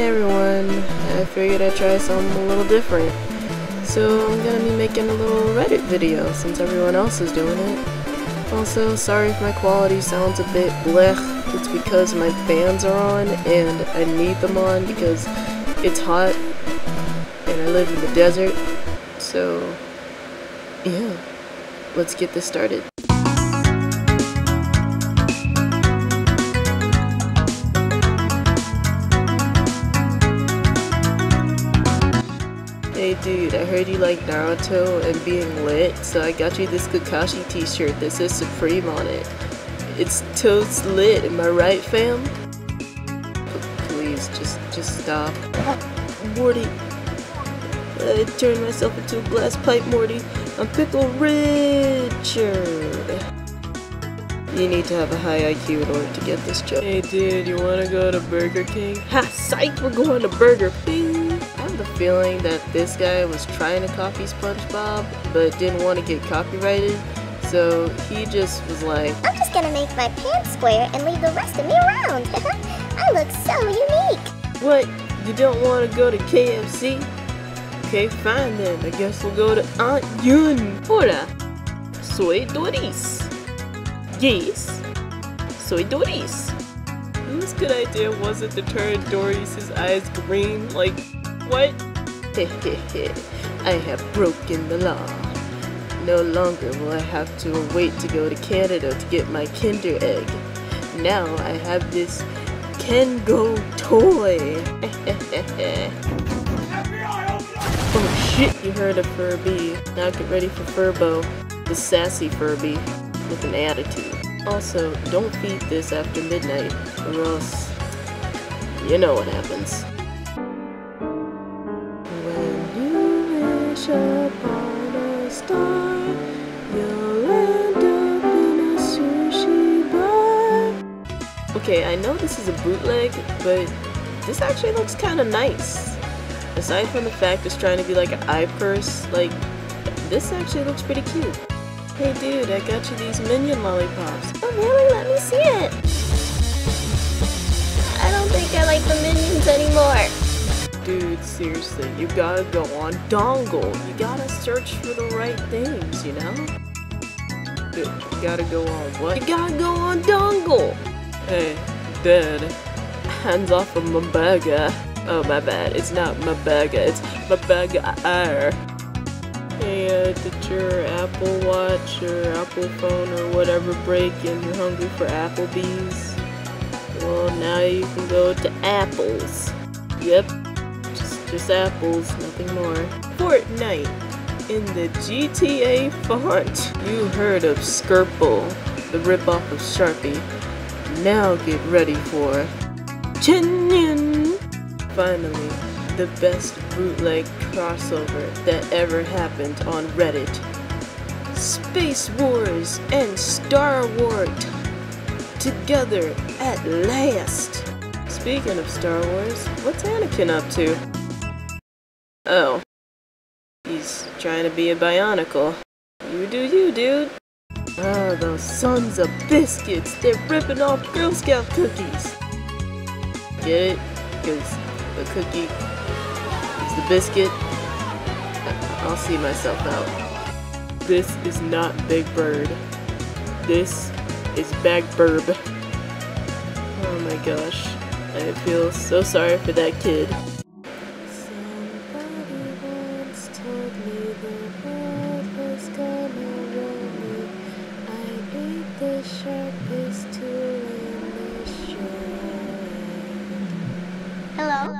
Hey everyone, I figured I'd try something a little different. So I'm gonna be making a little Reddit video since everyone else is doing it. Also, sorry if my quality sounds a bit blech. It's because my fans are on and I need them on because it's hot and I live in the desert. So yeah, let's get this started. Hey dude, I heard you like Naruto and being lit, so I got you this Kakashi t-shirt that says Supreme on it. It's totes lit, am I right, fam? Please, just stop. Morty. I turned myself into a glass pipe, Morty. I'm Pickle Richard. You need to have a high IQ in order to get this job. Hey dude, you wanna go to Burger King? Ha! Psych! We're going to Burger King! I have the feeling that this guy was trying to copy SpongeBob, but didn't want to get copyrighted, so he just was like, I'm just gonna make my pants square and leave the rest of me around. I look so unique. What? You don't want to go to KFC? Okay, fine then. I guess we'll go to Aunt Yun. Hola. Soy Doris. Yes. Soy Doris. Whose good idea was it to turn Doris' eyes green? Like, what? I have broken the law. No longer will I have to wait to go to Canada to get my Kinder Egg. Now I have this Kengo toy. FBI, open up! Oh shit, you heard of Furby. Now get ready for Furbo, the sassy Furby with an attitude. Also, don't feed this after midnight or else you know what happens. Upon a star, you'll end up in a sushi bar. Okay, I know this is a bootleg, but this actually looks kinda nice. Aside from the fact it's trying to be like an eye purse, like, this actually looks pretty cute. Hey dude, I got you these minion lollipops. Oh really? Let me see it! I don't think I like the minions anymore. Dude, seriously, you gotta go on dongle. You gotta search for the right things, you know? Dude, you gotta go on what? You gotta go on dongle! Hey, Dad. Hands off of my burger. Oh, my bad. It's not my burger. It's my burger. Hey, did your Apple Watch or Apple phone or whatever break and you're hungry for Applebee's? Well, now you can go to Apple's. Yep. Just apples, nothing more. Fortnite in the GTA font. You heard of Skirple, the ripoff of Sharpie. Now get ready for Chin-nin. Finally, the best bootleg crossover that ever happened on Reddit. Space Wars and Star Wars together at last. Speaking of Star Wars, what's Anakin up to? Oh. He's trying to be a Bionicle. You do you, dude. Oh, those sons of biscuits. They're ripping off Girl Scout cookies. Get it? Because the cookie is the biscuit. I'll see myself out. This is not Big Bird. This is Bagburb. Oh my gosh. I feel so sorry for that kid. Hello?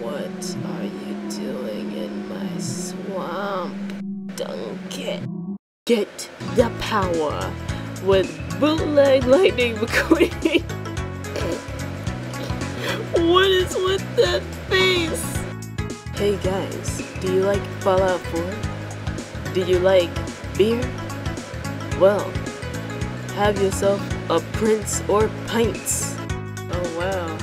What are you doing in my swamp? Duncan? Get the power with bootleg Lightning McQueen. What is with that face? Hey guys, do you like Fallout 4? Do you like beer? Well, have yourself a prince or pints. Oh wow.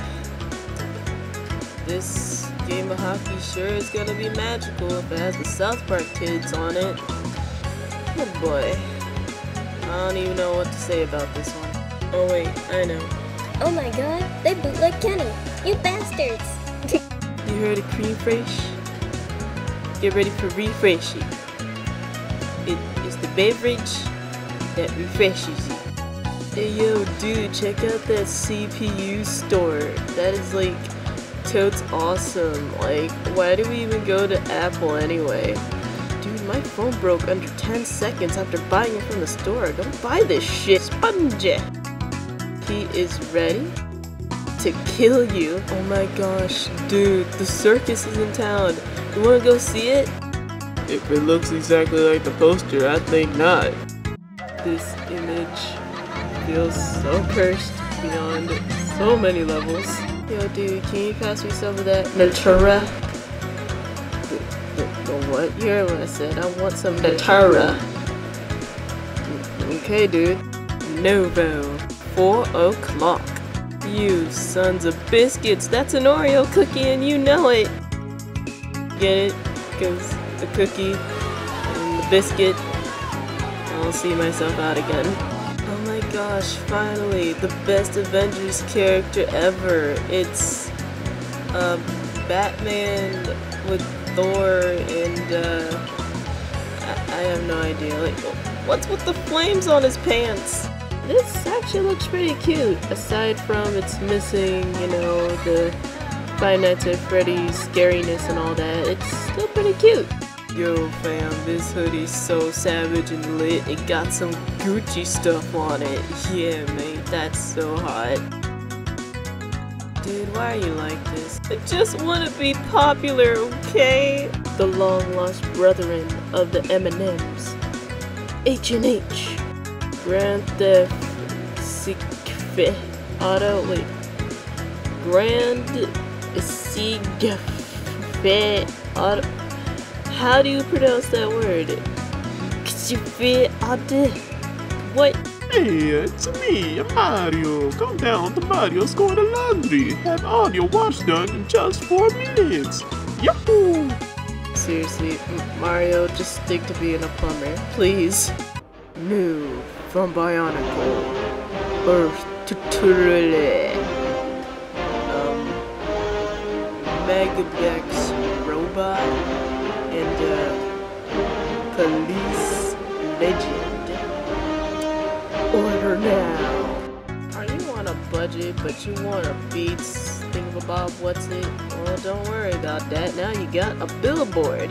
This game of hockey sure is gonna be magical if it has the South Park kids on it. Oh boy. I don't even know what to say about this one. Oh wait, I know. Oh my god, they bootleg Kenny. You bastards! here, the cream fresh. Get ready for refreshing. It is the beverage that refreshes you. Hey yo dude, check out that CPU store. That is like totes awesome. Like, why do we even go to Apple anyway? Dude, my phone broke under 10 seconds after buying it from the store. Don't buy this shit, Sponge! He is ready to kill you. Oh my gosh, dude, the circus is in town. You wanna go see it? If it looks exactly like the poster, I think not. This image feels so cursed beyond so many levels. Yo dude, can you pass me some of that Natura? The what? You heard what I said, I want some Natura. Okay dude. Novo. 4 o'clock. You sons of biscuits, that's an Oreo cookie and you know it. Get it? Because the cookie and the biscuit, I'll see myself out again. Oh my gosh, finally, the best Avengers character ever. It's Batman with Thor and I have no idea. Like, what's with the flames on his pants? This actually looks pretty cute, aside from it's missing, you know, the Five Nights at Freddy's scariness and all that. It's still pretty cute. Yo fam, this hoodie's so savage and lit. It got some Gucci stuff on it. Yeah mate, that's so hot. Dude, why are you like this? I just wanna be popular, okay? The long lost brethren of the M&Ms. H&H. Grand Theft Sigfi Auto, wait. Grand Sigfi Auto. How do you pronounce that word? Sigfi Auto. What? Hey, it's me, Mario. Come down to Mario's Corner Laundry. Have all your wash done in just 4 minutes. Yahoo! Seriously, Mario, just stick to being a plumber, please. New from Bionicle, Earth to Turule, Megabex Robot, and Police Legend. Order now! Are you on a budget but you want a Beats Thingamabob What's It? Well, don't worry about that, now you got a billboard.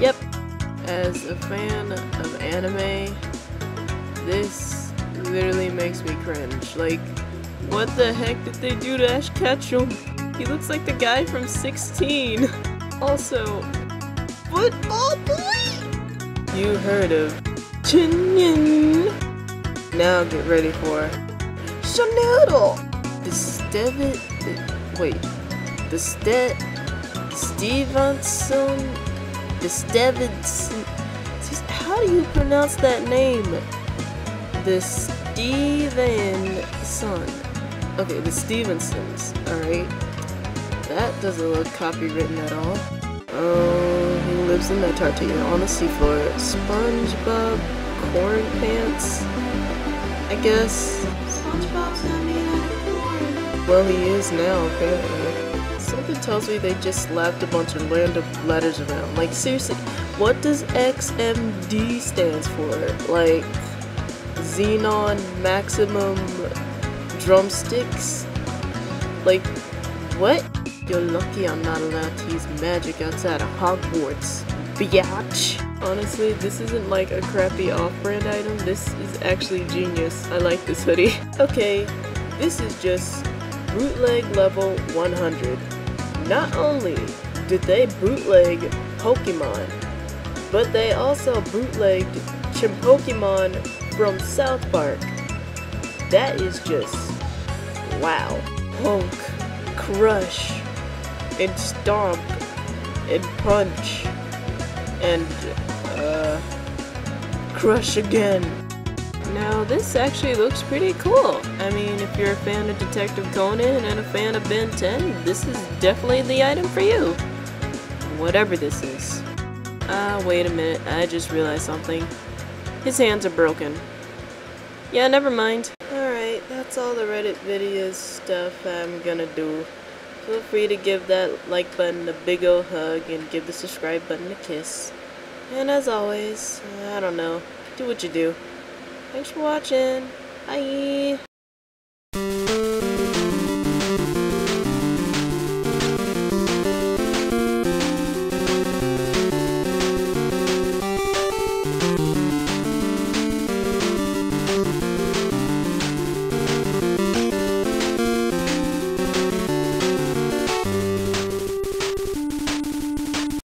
Yep. As a fan of anime, this literally makes me cringe. Like, what the heck did they do to Ash Ketchum? He looks like the guy from 16. Also, football boy? You heard of Chin-nin. Now get ready for Shanoodle. Stevenson? The Stevenson, how do you pronounce that name? The Stevenson. Okay, the Stevensons, alright. That doesn't look copywritten at all. Oh, he lives in that tartilla on the seafloor. SpongeBob SquarePants, I guess. SpongeBob's not made out of corn. Well, he is now, apparently. Something tells me they just slapped a bunch of random letters around. Like, seriously, what does XMD stands for? Like, Xenon Maximum Drumsticks? Like, what? You're lucky I'm not allowed to use magic outside of Hogwarts, biatch. Honestly, this isn't like a crappy off-brand item. This is actually genius. I like this hoodie. Okay, this is just bootleg level 100. Not only did they bootleg Pokemon, but they also bootlegged Chimpokemon from South Park. That is just wow. Honk, crush, and stomp, and punch, and crush again. Now this actually looks pretty cool. I mean, if you're a fan of Detective Conan and a fan of Ben 10, this is definitely the item for you. Whatever this is. Ah, wait a minute, I just realized something. His hands are broken. Yeah, never mind. Alright, that's all the Reddit video stuff I'm gonna do. Feel free to give that like button a big ol' hug and give the subscribe button a kiss. And as always, I don't know, do what you do. Thanks for watching. Bye.